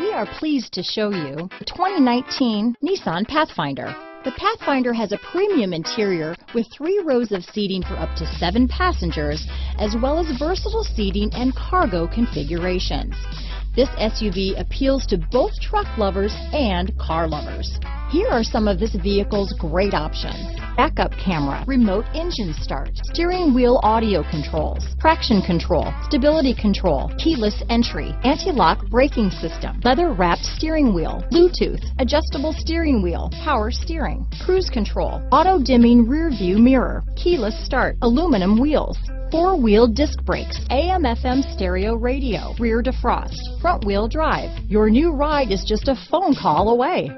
We are pleased to show you the 2019 Nissan Pathfinder. The Pathfinder has a premium interior with 3 rows of seating for up to 7 passengers, as well as versatile seating and cargo configurations. This SUV appeals to both truck lovers and car lovers. Here are some of this vehicle's great options: backup camera, remote engine start, steering wheel audio controls, traction control, stability control, keyless entry, anti-lock braking system, leather-wrapped steering wheel, Bluetooth, adjustable steering wheel, power steering, cruise control, auto-dimming rear-view mirror, keyless start, aluminum wheels, 4-wheel disc brakes, AM/FM stereo radio, rear defrost, front-wheel drive. Your new ride is just a phone call away.